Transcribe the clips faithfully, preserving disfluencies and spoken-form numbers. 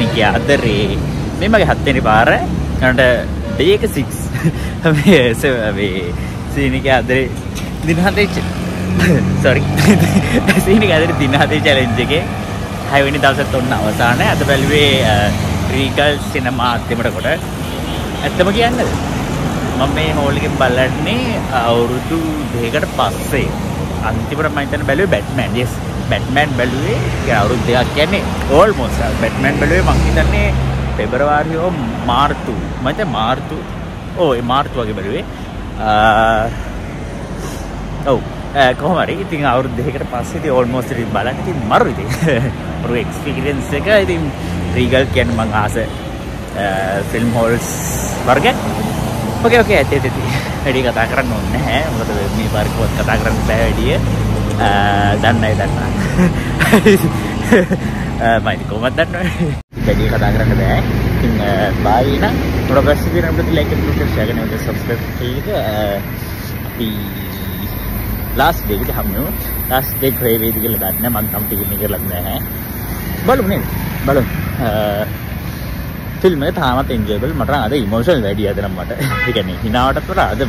මිගේ ආදරේ මේ මගේ හත් වෙනි පාර යනට day එක six මේ මේ සීනිගේ ආදරේ දින හතේ sorry සීනිගේ ආදරේ දින හතේ challenge එකේ හය වෙනි දවසට ඔන්න අවසානයි අද බැලුවේ රීගල් සිනමා අධ්‍යමඩ කොට ඇත්තම කියන්නේ මම මේ හෝල් එකෙන් බලන්නේ අවුරුදු දෙකකට පස්සේ අන්තිමට මම හිතන්නේ බැලුවේ බැට්මෑන් yes බැට්මෑන් බැලුවේ ඒ අවුරුදු දෙකක් කියන්නේ almost බැට්මෑන් බැලුවේ මම හිතන්නේ පෙබරවාරි හෝ මාර්තු මම හිතන්නේ මාර්තු ඕ ඒ මාර්තු වගේ බැලුවේ ඔව් කොහොම හරි ඉතින් අවුරුදු දෙකකට පස්සේ ඉතින් almost ඉතින් බලන්න ඉතින් මරු ඉතින් මරු experience එක ඉතින් රීගල් කියන්නේ මම ආස film halls වර්ග okay okay ඇත්තේ ඇත්තේ වැඩි කතා කරන්න ඕනේ නැහැ මොකද මේ පාරකවත් කතා කරන්න බෑ වැඩි දන්නයි දන්නා මම ඉතින් කොහොමද දන්නවද වැඩි කතා කරන්න බෑ ඉතින් bye න ප්‍රොග්‍රස් එකේ නම් like and share කරන්න ඕනේ subscribe කරන්න last day kita hamil, last day grey itu kita lakukan, mantam tiga ni kita lakukan. Belum ni, belum. Filmnya thamat enjoyable, macam ada emotional idea dalam macam macam ni. Hina orang tu ada,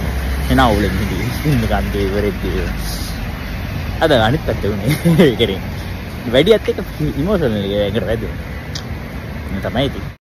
hina ulang ni, film kan tu beribu. Ada ganit tak tu ni, kering. Idea tu emotional ni, kerana tu, macam apa itu.